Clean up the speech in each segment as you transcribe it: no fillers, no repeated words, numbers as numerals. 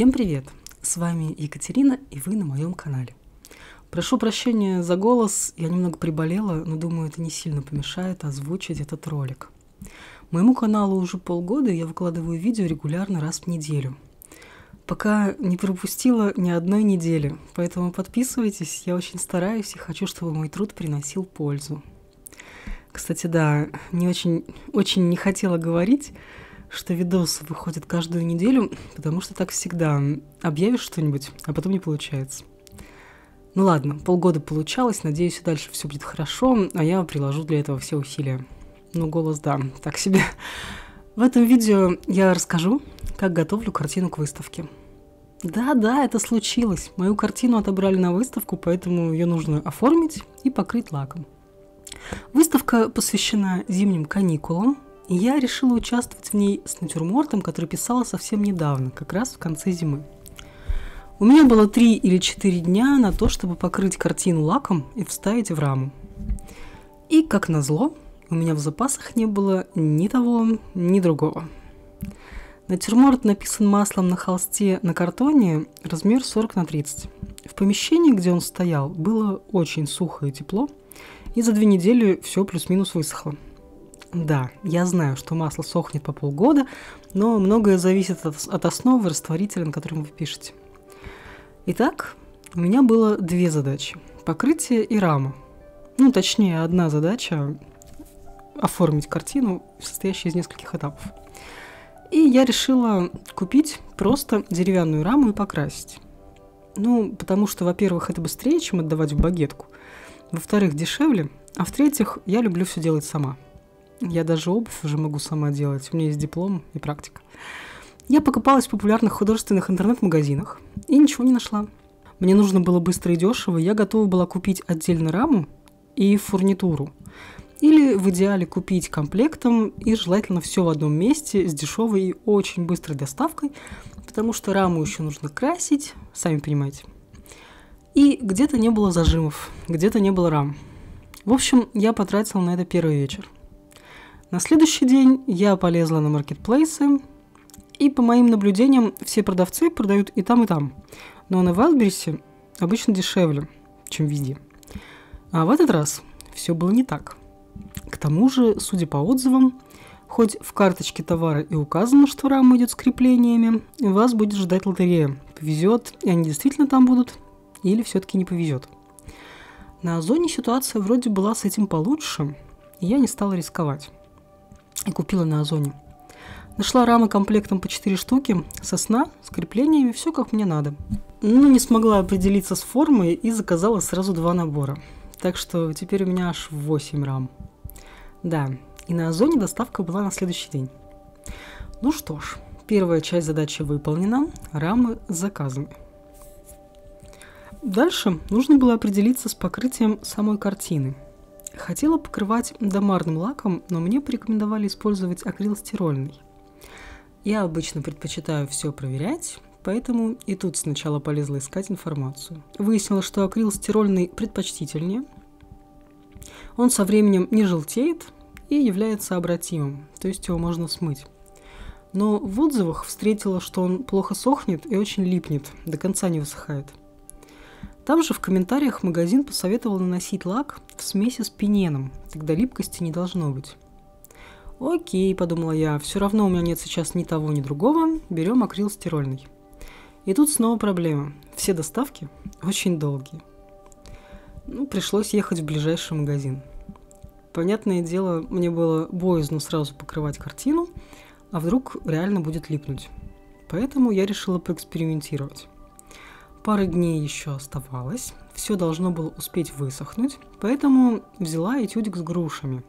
Всем привет! С вами Екатерина, и вы на моем канале. Прошу прощения за голос, я немного приболела, но думаю, это не сильно помешает озвучить этот ролик. Моему каналу уже полгода, и я выкладываю видео регулярно раз в неделю. Пока не пропустила ни одной недели, поэтому подписывайтесь, я очень стараюсь и хочу, чтобы мой труд приносил пользу. Кстати, да, не очень не хотела говорить, что видосы выходят каждую неделю, потому что так всегда. Объявишь что-нибудь, а потом не получается. Ну ладно, полгода получалось, надеюсь, и дальше все будет хорошо, а я приложу для этого все усилия. Но голос, да, так себе. В этом видео я расскажу, как готовлю картину к выставке. Да, это случилось. Мою картину отобрали на выставку, поэтому ее нужно оформить и покрыть лаком. Выставка посвящена зимним каникулам, и я решила участвовать в ней с натюрмортом, который писала совсем недавно, как раз в конце зимы. У меня было 3 или 4 дня на то, чтобы покрыть картину лаком и вставить в раму. И, как назло, у меня в запасах не было ни того, ни другого. Натюрморт написан маслом на холсте на картоне, размер 40×30. В помещении, где он стоял, было очень сухо и тепло, и за 2 недели все плюс-минус высохло. Да, я знаю, что масло сохнет по полгода, но многое зависит от основы растворителя, на котором вы пишете. Итак, у меня было 2 задачи – покрытие и рама. Ну, точнее, одна задача – оформить картину, состоящую из нескольких этапов. И я решила купить просто деревянную раму и покрасить. Ну, потому что, во-первых, это быстрее, чем отдавать в багетку, во-вторых, дешевле, а в-третьих, я люблю все делать сама. Я даже обувь уже могу сама делать, у меня есть диплом и практика. Я покопалась в популярных художественных интернет-магазинах и ничего не нашла. Мне нужно было быстро и дешево, я готова была купить отдельно раму и фурнитуру. Или в идеале купить комплектом и желательно все в одном месте с дешевой и очень быстрой доставкой, потому что раму еще нужно красить, сами понимаете. И где-то не было зажимов, где-то не было рам. В общем, я потратила на это первый вечер. На следующий день я полезла на маркетплейсы, и по моим наблюдениям все продавцы продают и там, и там. Но на Вайлдберрисе обычно дешевле, чем везде. А в этот раз все было не так. К тому же, судя по отзывам, хоть в карточке товара и указано, что рама идет с креплениями, вас будет ждать лотерея. Повезет, и они действительно там будут, или все-таки не повезет. На Озоне ситуация вроде была с этим получше, и я не стала рисковать. И купила на Озоне. Нашла рамы комплектом по 4 штуки, сосна, с креплениями, все как мне надо. Но не смогла определиться с формой и заказала сразу 2 набора. Так что теперь у меня аж 8 рам. Да, и на Озоне доставка была на следующий день. Ну что ж, первая часть задачи выполнена, рамы заказаны. Дальше нужно было определиться с покрытием самой картины. Хотела покрывать дамарным лаком, но мне порекомендовали использовать акрил-стирольный. Я обычно предпочитаю все проверять, поэтому и тут сначала полезла искать информацию. Выяснилось, что акрил-стирольный предпочтительнее. Он со временем не желтеет и является обратимым, то есть его можно смыть. Но в отзывах встретила, что он плохо сохнет и очень липнет, до конца не высыхает. Там же в комментариях магазин посоветовал наносить лак в смеси с пиненом, тогда липкости не должно быть. Окей, подумала я, все равно у меня нет сейчас ни того, ни другого, берем акрил-стирольный. И тут снова проблема, все доставки очень долгие. Ну, пришлось ехать в ближайший магазин. Понятное дело, мне было боязно сразу покрывать картину, а вдруг реально будет липнуть. Поэтому я решила поэкспериментировать. Пара дней еще оставалось, все должно было успеть высохнуть, поэтому взяла этюдик с грушами.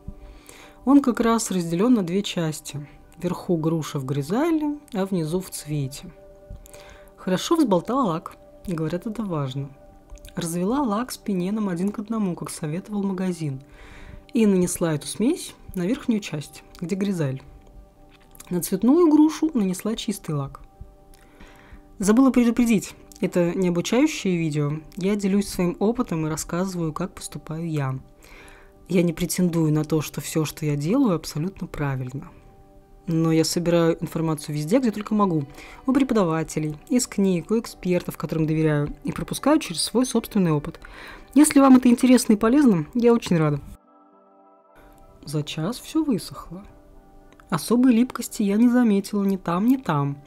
Он как раз разделен на 2 части. Вверху груша в гризале, а внизу в цвете. Хорошо взболтала лак, говорят, это важно. Развела лак с пиненом 1 к 1, как советовал магазин, и нанесла эту смесь на верхнюю часть, где гризаль. На цветную грушу нанесла чистый лак. Забыла предупредить. Это не обучающее видео, я делюсь своим опытом и рассказываю, как поступаю я. Я не претендую на то, что все, что я делаю, абсолютно правильно. но я собираю информацию везде, где только могу. У преподавателей, из книг, у экспертов, которым доверяю, и пропускаю через свой собственный опыт. Если вам это интересно и полезно, я очень рада. За час все высохло. Особой липкости я не заметила ни там, ни там.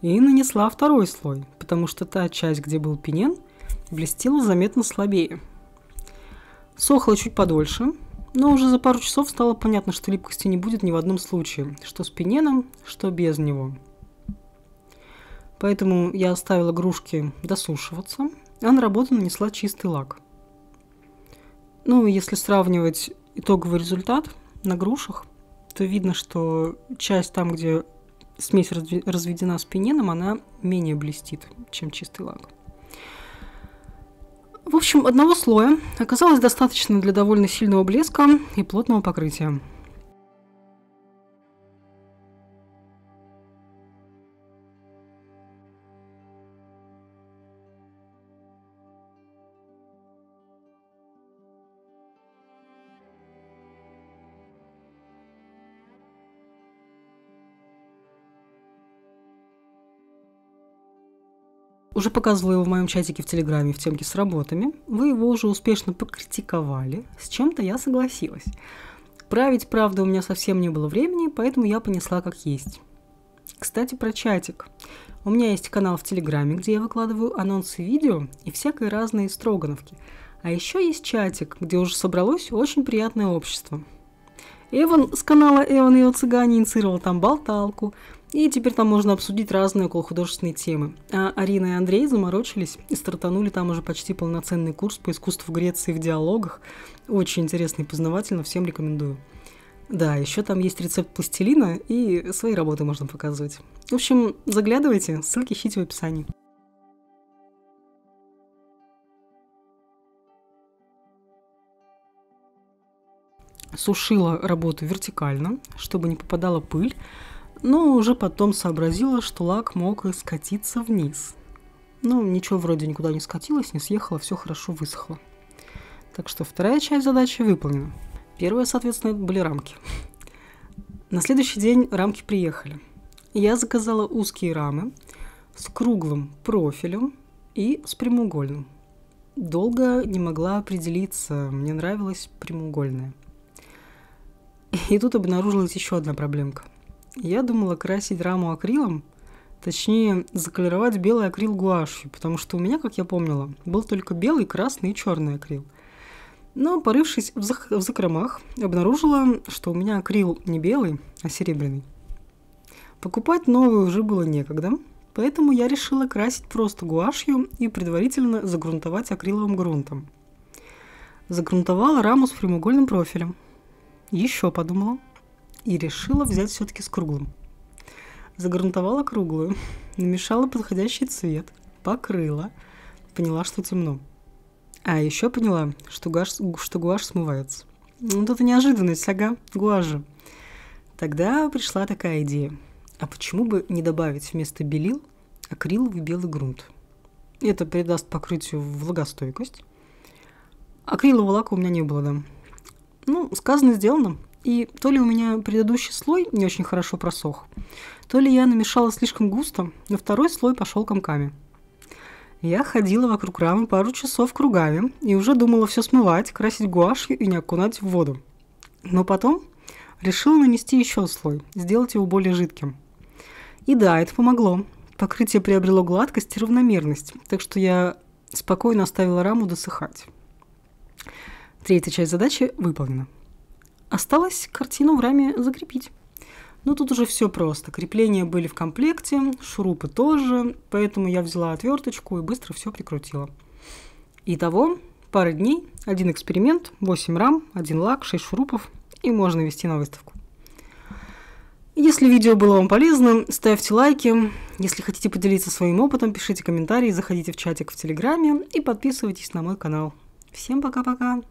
И нанесла второй слой, потому что та часть, где был пинен, блестела заметно слабее. Сохло чуть подольше, но уже за пару часов стало понятно, что липкости не будет ни в одном случае, что с пиненом, что без него. Поэтому я оставила игрушки досушиваться, а на работу нанесла чистый лак. Ну, если сравнивать итоговый результат на грушах, то видно, что часть там, где смесь разведена с пиненом, она менее блестит, чем чистый лак. В общем, одного слоя оказалось достаточно для довольно сильного блеска и плотного покрытия. Уже показывала его в моем чатике в Телеграме в темке с работами. Вы его уже успешно покритиковали. С чем-то я согласилась. Править, правда, у меня совсем не было времени, поэтому я понесла как есть. Кстати, про чатик. У меня есть канал в Телеграме, где я выкладываю анонсы видео и всякие разные строгановки. А еще есть чатик, где уже собралось очень приятное общество. Эван с канала «Эван и его цыгане» инициировал там болталку, и теперь там можно обсудить разные околохудожественные темы. А Арина и Андрей заморочились и стартанули там уже почти полноценный курс по искусству Греции в диалогах. Очень интересно и познавательно, всем рекомендую. Да, еще там есть рецепт пластилина, и свои работы можно показывать. В общем, заглядывайте, ссылки ищите в описании. Сушила работу вертикально, чтобы не попадала пыль, но уже потом сообразила, что лак мог и скатиться вниз. Но ничего вроде никуда не скатилось, не съехало, все хорошо высохло. Так что вторая часть задачи выполнена. Первая, соответственно, были рамки. На следующий день рамки приехали. Я заказала узкие рамы с круглым профилем и с прямоугольным. Долго не могла определиться, мне нравилось прямоугольное. И тут обнаружилась еще одна проблемка. Я думала красить раму акрилом, точнее заколеровать белый акрил гуашью, потому что у меня, как я помнила, был только белый, красный и черный акрил. Но, порывшись в закромах, обнаружила, что у меня акрил не белый, а серебряный. Покупать новый уже было некогда, поэтому я решила красить просто гуашью и предварительно загрунтовать акриловым грунтом. Загрунтовала раму с прямоугольным профилем. Еще подумала и решила взять все-таки с круглым. Загрунтовала круглую, намешала подходящий цвет, покрыла, поняла, что темно. А еще поняла, что гуашь смывается. Ну, тут и неожиданность, ага, гуажа. Тогда пришла такая идея. А почему бы не добавить вместо белил акриловый белый грунт? Это придаст покрытию влагостойкость. Акрилового лака у меня не было, да. Ну, сказано, сделано. И то ли у меня предыдущий слой не очень хорошо просох, то ли я намешала слишком густо, но второй слой пошел комками. Я ходила вокруг рамы пару часов кругами и уже думала все смывать, красить гуашью и не окунать в воду. Но потом решила нанести еще слой, сделать его более жидким. И да, это помогло. Покрытие приобрело гладкость и равномерность, так что я спокойно оставила раму досыхать. Третья часть задачи выполнена. Осталось картину в раме закрепить. Но тут уже все просто. Крепления были в комплекте, шурупы тоже, поэтому я взяла отверточку и быстро все прикрутила. Итого, пара дней, один эксперимент, 8 рам, 1 лак, 6 шурупов, и можно вести на выставку. Если видео было вам полезно, ставьте лайки. Если хотите поделиться своим опытом, пишите комментарии, заходите в чатик в Телеграме и подписывайтесь на мой канал. Всем пока-пока!